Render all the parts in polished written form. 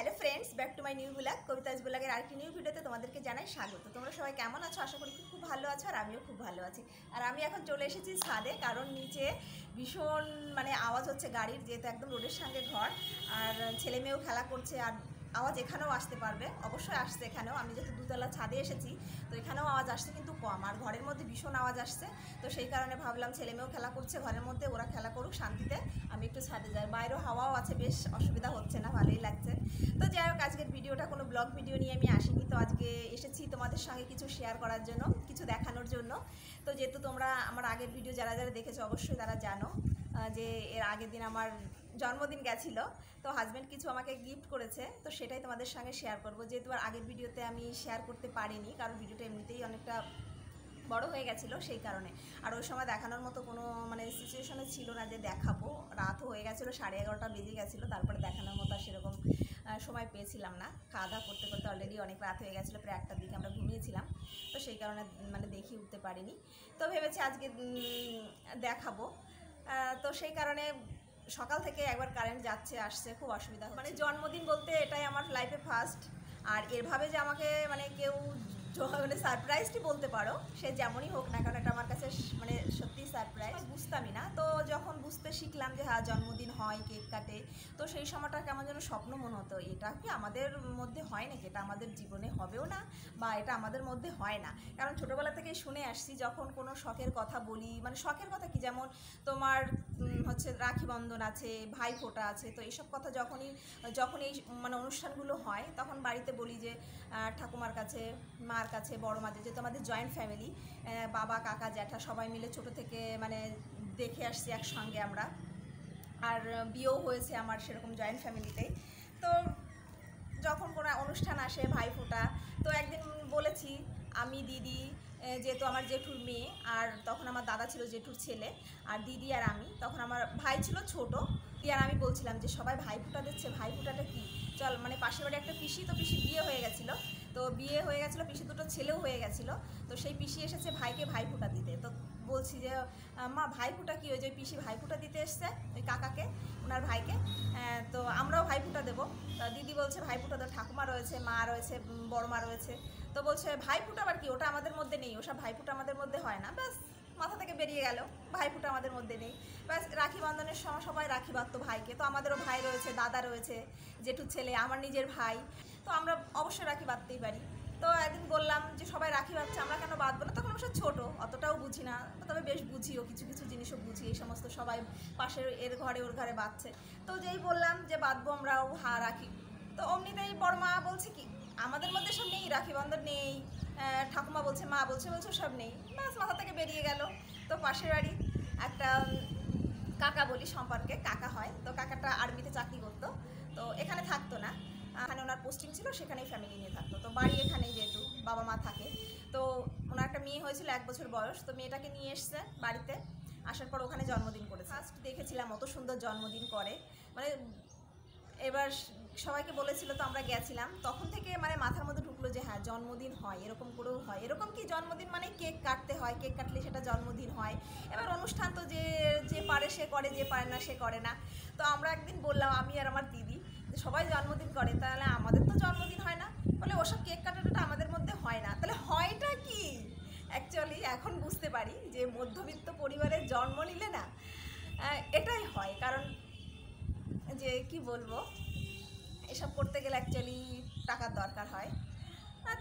Hello friends back to my new blog Kavita's blog के आरेकटी new भिडियोते तोमादेरके Janai स्वागत। तोमरा सबाई केमन आछो? आशा करी खूब भालो आछो और आमिओ खूब भालो आछि। और आमि एखन चले एसेछि छादे, कारण नीचे भीषण माने आवाज होच्छे गाड़ीर, जेहेतु एकदम रोडेर संगे घर और छेले मेयेओ खेला करछे और आवाज एखानेও आसते पारबे, अवश्य आसছে এখানেও। আমি যেহেতু দুতলা ছাদে এসেছি তো এখানেও আওয়াজ আসছে কিন্তু কম, আর ঘরের মধ্যে ভীষণ আওয়াজ আসছে। তো সেই কারণে ভাবলাম ছেলে মেয়েও খেলা করছে ঘরের মধ্যে, ওরা খেলা করুক শান্তিতে, আমি একটু ছাদে যাই। বাইরে হাওয়াও আছে, বেশ অসুবিধা হচ্ছে না, ভালোই লাগছে। তো যাই হোক, আজকের ভিডিওটা কোনো ব্লগ ভিডিও নিয়ে আমি আসিনি, তো আজকে এসেছি তোমাদের সঙ্গে কিছু শেয়ার করার জন্য, কিছু দেখানোর জন্য। তো যেহেতু তোমরা আমার আগের ভিডিও যারা যারা দেখেছো অবশ্যই তারা জানো যে এর আগের দিন আমার जन्मदिन गेलो, तो हजबैंड किछु आमाके गिफ्ट करेছে, तो সেটাই তোমাদের সঙ্গে শেয়ার করব। যেহেতু আর আগের ভিডিওতে আমি শেয়ার করতে পারিনি কারণ ভিডিওটা এমনিতেই অনেকটা বড় হয়ে গেছিল, সেই কারণে আর ওই সময় দেখানোর মতো কোনো মানে সিচুয়েশনে ছিল না যে দেখাবো। রাতও হয়ে গেছিল, 11:30টা বেজে গেছিল, তারপরে দেখানোর মতো আর সেরকম সময় পেয়েছিলাম না। খাওয়া দাওয়া করতে করতে অলরেডি অনেক রাত হয়ে গেছিলো, প্রায় 1টার দিকে আমরা ঘুমিয়েছিলাম, তো সেই কারণে মানে দেখিয়ে উঠতে পারিনি। তো ভেবেছি আজকে দেখাবো, তো সেই কারণে সকাল থেকে একবার কারেন্ট যাচ্ছে আসছে, খুব অসুবিধা। মানে জন্মদিন বলতে এটাই আমার লাইফে ফার্স্ট, আর এভাবে যে আমাকে মানে কেউ মানে সারপ্রাইজটি বলতে পারো, সে যেমনই হোক না কারণ এটা আমার কাছে মানে সত্যি সারপ্রাইজ, বুঝতামই না। তো যখন বুঝতে শিখলাম যে হ্যাঁ জন্মদিন হয়, কেক কাটে, তো সেই সময়টা কেমন যেন স্বপ্ন মনে হতো। এটা কি আমাদের মধ্যে হয় নাকি? এটা আমাদের জীবনে হবেও না, বা এটা আমাদের মধ্যে হয় না। কারণ ছোটোবেলা থেকেই শুনে আসছি যখন কোনো শখের কথা বলি, মানে শখের কথা কি, যেমন তোমার হচ্ছে রাখি বন্ধন আছে, ভাই ফোঁটা আছে, তো এইসব কথা যখন এই মানে অনুষ্ঠানগুলো হয় তখন বাড়িতে বলি যে ঠাকুমার কাছে, মার কাছে, বড় মাঝে, যেহেতু আমাদের জয়েন্ট ফ্যামিলি, বাবা কাকা জ্যাঠা সবাই মিলে ছোট থেকে মানে দেখে আসছি একসঙ্গে আমরা, আর বিয়েও হয়েছে আমার সেরকম জয়েন্ট ফ্যামিলিতেই। তো যখন কোনো অনুষ্ঠান আসে ভাই ফোঁটা, তো একদিন বলেছি আমি দিদি, যেহেতু আমার জেঠুর মেয়ে, আর তখন আমার দাদা ছিল জেঠুর ছেলে, আর দিদি আর আমি, তখন আমার ভাই ছিল ছোট, আর আমি বলছিলাম যে সবাই ভাই ফোঁটা দিচ্ছে, ভাই ফোঁটাটা কী, চল মানে পাশের বাড়ি একটা পিসি, তো পিসির বিয়ে হয়ে গেছিলো, পিসি দুটো ছেলেও হয়ে গেছিলো, তো সেই পিসি এসেছে ভাইকে ভাই ফোঁটা দিতে। তো বলছি যে মা ভাই ফোঁটা কী, ওই যে পিসি ভাই ফোঁটা দিতে এসছে ওই কাকাকে, ওনার ভাইকে, তো আমরাও ভাই ফোঁটা দেবো। তো দিদি বলছে ভাই ফোঁটা তো ঠাকুমা রয়েছে, মা রয়েছে, বড় মা রয়েছে, তো বলছে ভাই ফোঁটা আবার কি, ওটা আমাদের মধ্যে নেই, ওসব ভাই ফোঁটা আমাদের মধ্যে হয় না। ব্যাস মাথা থেকে বেরিয়ে গেল, ভাই ফোঁটা আমাদের মধ্যে নেই। ব্যাস রাখি বন্ধনের সময় সবাই রাখি বাঁধতো ভাইকে, তো আমাদেরও ভাই রয়েছে, দাদা রয়েছে, জেঠুর ছেলে, আমার নিজের ভাই, তো আমরা অবশ্যই রাখি বাঁধতেই পারি। তো একদিন বললাম যে সবাই রাখি বাঁধছে, আমরা কেন বাঁধবো না? তখন অবশ্য ছোটো, অতটাও বুঝি না, তবে বেশ বুঝিও, কিছু কিছু জিনিসও বুঝি। এই সমস্ত সবাই পাশের এর ঘরে ওর ঘরে বাঁধছে, তো যেই বললাম যে বাঁধবো আমরাও হা রাখি, তো অমনিতেই বড় মা বলছে কি আমাদের মধ্যে সব নেই, রাখি বন্ধন নেই, ঠাকুমা বলছে, মা বলছে, সব নেই। ব্যাস মাথা থেকে বেরিয়ে গেল। তো পাশের বাড়ি একটা কাকা বলি সম্পর্কে, কাকা হয়, তো কাকাটা আর্মিতে চাকরি করতো, তো এখানে থাকতো না, এখানে ওনার পোস্টিং ছিল, সেখানেই ফ্যামিলি নিয়ে থাকতো। তো বাড়ি এখানেই যেহেতু বাবা মা থাকে, তো ওনার একটা মেয়ে হয়েছিল 1 বছর বয়স, তো মেয়েটাকে নিয়ে এসছে বাড়িতে, আসার পর ওখানে জন্মদিন করে ফার্স্ট দেখেছিলাম, অত সুন্দর জন্মদিন করে মানে। এবার সবাইকে বলেছিল, তো আমরা গেছিলাম, তখন থেকে মানে মাথার মধ্যে ঢুকলো যে হ্যাঁ জন্মদিন হয়, এরকম করেও হয়, এরকম কি জন্মদিন মানে কেক কাটতে হয়, কেক কাটলে সেটা জন্মদিন হয়। এবার অনুষ্ঠান তো যে যে পারে সে করে, যে পারে না সে করে না। তো আমরা একদিন বললাম আমি আর আমার দিদি, সবাই জন্মদিন করে, তাহলে আমাদের তো জন্মদিন হয় না, বলে ওসব কেক কাটাটা আমাদের মধ্যে হয় না। তাহলে হয়টা কি অ্যাকচুয়ালি এখন বুঝতে পারি যে মধ্যবিত্ত পরিবারে জন্ম নিলে না এটাই হয়, কারণ যে কি বলবো এসব করতে গেলে অ্যাকচুয়ালি টাকার দরকার হয়।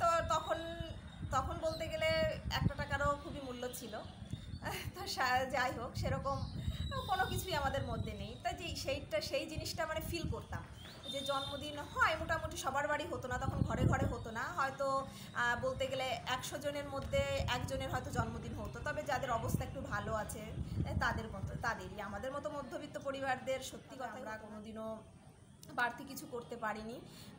তো তখন বলতে গেলে 1 টাকারও খুবই মূল্য ছিল। তো যাই হোক, সেরকম কোনো কিছুই আমাদের মধ্যে নেই, তাই যে সেই জিনিসটা মানে ফিল করতাম যে জন্মদিন হয়। মোটামুটি সবার বাড়ি হতো না, তখন ঘরে ঘরে হতো না, হয়তো বলতে গেলে 100 জনের মধ্যে 1 জনের হয়তো জন্মদিন হতো, তবে যাদের অবস্থা একটু ভালো আছে তাদের মতো, তাদেরই। আমাদের মতো মধ্যবিত্ত পরিবারদের সত্যি কথা আমরা কোনোদিনও বাড়তি কিছু করতে পারিনি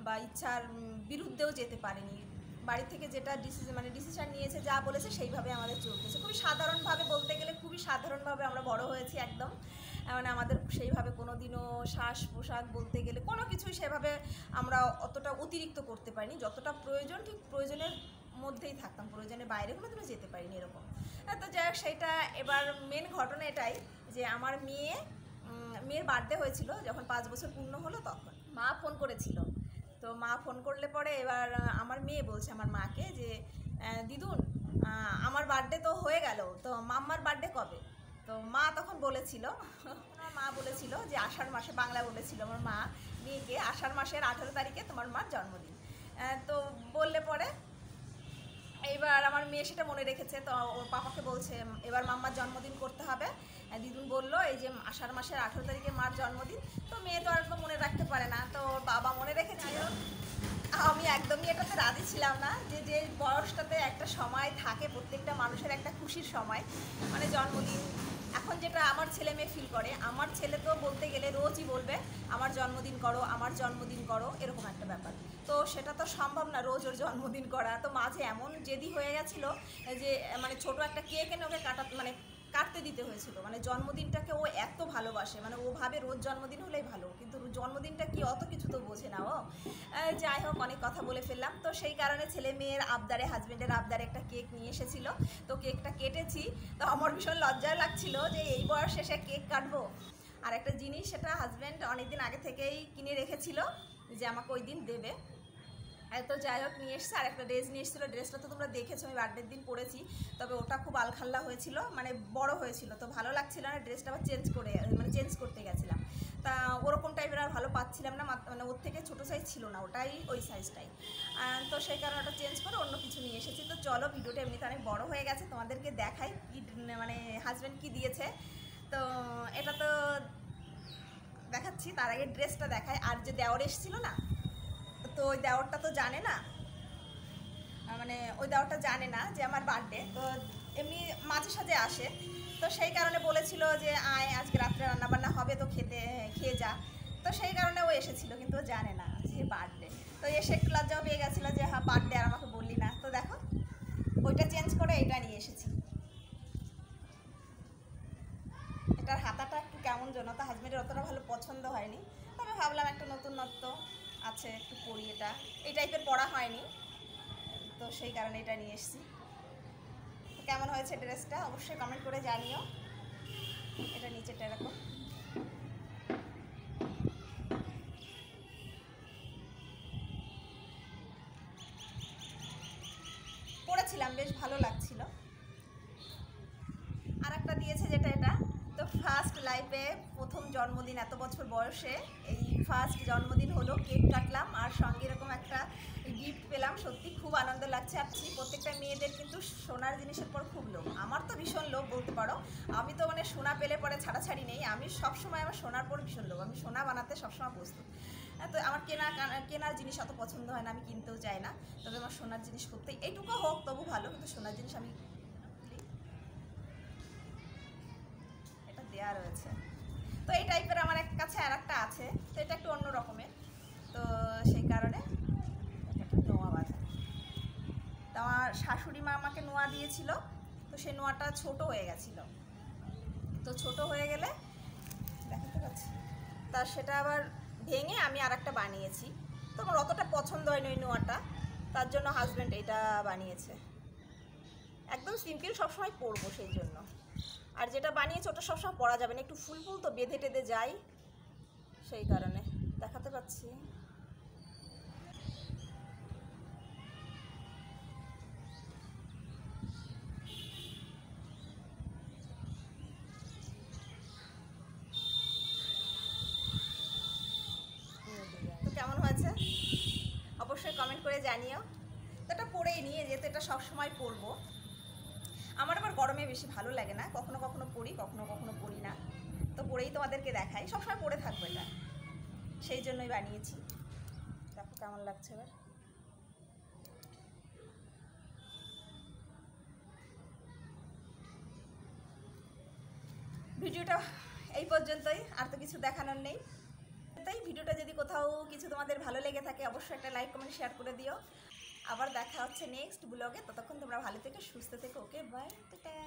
বা ইচ্ছার বিরুদ্ধেও যেতে পারিনি। বাড়ি থেকে যেটা ডিসিশন নিয়েছে, যা বলেছে সেইভাবে আমাদের চলতেছে। খুবই সাধারণভাবে বলতে গেলে খুবই সাধারণভাবে আমরা বড় হয়েছি একদম, মানে আমাদের সেইভাবে কোনো দিনও শ্বাস পোশাক বলতে গেলে কোনো কিছুই সেভাবে আমরা অতটা অতিরিক্ত করতে পারিনি, যতটা প্রয়োজন ঠিক প্রয়োজনের মধ্যেই থাকতাম, প্রয়োজনের বাইরে কোনো দিনও যেতে পারিনি এরকম। তো যাই হোক সেইটা, এবার মেন ঘটনা এটাই যে আমার মেয়ের বার্থডে হয়েছিল, যখন 5 বছর পূর্ণ হলো তখন মা ফোন করেছিল, तो माँ फोन करले पड़े एबार आमार मेये बोलछे आमार माके जे दिदुन आमार बर्थडे तो होये गेलो तो माम्मार बर्थडे कबे तो मा तखन बोलेछिलो मा बोलेछिलो जे आषाढ़ मासे बांगला बोलेछिलो आमार मा मेयेके आषाढ़ मासेर 18 तारिखे तोमार मार जन्मदिन तो बोलले पड़े एबार आमार मेये सेटा मने रेखेछे तो ओर पापाके बोलछे एबार माम्मार जन्मदिन करते होबे दिदुन बोललो এই যে আষাঢ় মাসের 18 তারিখে মার জন্মদিন তো মেয়ে তো আর তো মনে রাখতে পারে না তো বাবা মনে রেখেছিল আমি একদমই এটাতে রাজি ছিলাম না যে যে বয়সটাতে একটা সময় থাকে প্রত্যেকটা মানুষের একটা খুশির সময় মানে জন্মদিন এখন যেটা আমার ছেলে মেয়ে ফিল করে আমার ছেলে তো বলতে গেলে রোজই বলবে আমার জন্মদিন করো এরকম একটা ব্যাপার তো সেটা তো সম্ভব না রোজ ওর জন্মদিন করা তো মাঝে এমন জেদি হয়ে গিয়েছিল যে মানে ছোট একটা কেক এনে ওকে কাটা মানে काटते दीते हुए मैं जन्मदिनटा के एत भलोबाशे मैं वो भावे रोज जन्मदिन होले भलो क्योंकि जन्मदिनटा कि अत किछु तो बोझे ना जाहोक अनेक कथा बोले फेललाम तो सेई कारणे छेले मेयेर आबदारे हाजबेंडेर आबदारे एकटा केक निये एसेछिलो तो केकटा केटेछि तो आमार भीषण लज्जा लागछिलो जे एई बयसे एसे केक काटबो आर एकटा जिनिस सेटा हाजबेंड अनेक दिन आगे थेकेई किने रेखेछिलो जे आमाके ओई दिन देबे तो जैक नहीं एक ड्रेस नहीं ड्रेसटा तो तुम्हारा देखे हमें बार्थडे दिन पड़े तब वो खूब आलखाल्ला हो मैं बड़ो हो तो भलो लगे ना ड्रेस चेन्ज कर मैं चेन्ज करते गेम ता और रकम टाइपर और भलो पासीम ना मैं और छोटो सैज छो ना वोटाई वही सैजटाई तो कारण चेन्ज कर अन्य किस नहीं तो चलो भिडियो एमनी अनेक बड़ो हो गए तुम्हारे देखा मैं हजबैंड की दिए तो ये तो देखा तर आगे ड्रेसटा देखा और जो देवर एस ना तो ওই দেওরটা তো জানে না মানে ওই দেওরটা জানে না যে আমার বার্থডে তো এমনি মাঝে সাঝে আসে তো সেই কারণে বলেছিল যে আয় আজকে রাতে রান্না বান্না হবে তো খেতে খেয়ে যা তো সেই কারণে ও এসেছিল কিন্তু ও জানে না যে বার্থডে তো এসে একটু লজ্জা পেয়ে গেছিল যে হ্যাঁ বার্থডে আর আমাকে বললি না তো দেখো ওইটা চেঞ্জ করে এটা নিয়ে এসেছি এটার হাতাটা একটু কেমন জানো তো হাজবেন্ডের অতটা ভালো পছন্দ হয়নি তবে ভাবলাম একটা নতুনত্ব अच्छा एक पढ़ी ये टाइपर पढ़ा है तो कारण ये नहीं केमन हो ड्रेसटा अवश्य कमेंट कर जानियो ये नीचे रखो पढ़े बेश भालो लागछिलो और एक दिए जेटा तो फार्स्ट लाइफे प्रथम जन्मदिन एत बचर बयसे फार्स्ट जन्मदिन हलो केक काटलाम और संगे एरकम एक गिफ्ट पेलाम सत्यि खूब आनंद लागछे आपनि प्रत्येकटा मेयेदेर किन्तु सोनार जिनिसेर पर खूब लोभ आमार तो भीषण लोभ बोलते पारो आमी तो माने सोना पेले परे छाड़ाछाड़ी नेई आमी सब समय आमार सोनार पर भीषण लोभ आमी सोना बनाते सब समय प्रस्तुत तो आमार केनार जिनिस अत पछन्द हय ना आमी किनतेओ चाइ ना तबे आमार सोनार जिनिस करते एइटुकु होक तबु भालो किन्तु सोनार जिनिस आमी तो ये टाइपर हमारे का तो एक अन्य रकम तो से कारण नोआ बाजा तो शाशुड़ी मा के नोआ दिए तो से नोआटा छोटो हो गेल तो छोटो हो गए तो से भेंगे हमें और एक बनिए तो मैं अतटा पसंद है नोआटा तर हजबैंड यहाँ बनिए एकदम सिम्पल सब समय पड़ब से और जेटा बनिए छोटा सब समय पड़ा जाए एक फुल फुल तो बेधे टेधे जाए से ही कारण देखाते तो केमन हो अवश्य कमेंट कर जानियो तो पड़े ही नहीं जेते तो सब समय पड़ब हमारे आर गरमे बेशी भालो लागे ना कखनो कखनो पड़ी ना तो पड़े ही तोमादेर के देखाई सब समय पड़े थाकबो एटा सेई जोन्नोई बानिएछि देखो केमन लागछे एबार भिडियोटा एई पर्यन्तই आर तो किछु देखानोर नेই তাই ভিডিওটা যদি কোথাও কিছু তোমাদের ভালো লেগে থাকে অবশ্যই একটা লাইক কমেন্ট শেয়ার করে দিও আবার দেখা হচ্ছে নেক্সট ব্লগে ততক্ষণ তোমরা ভালো থেকো সুস্থ থেকো ওকে বাই টাটা।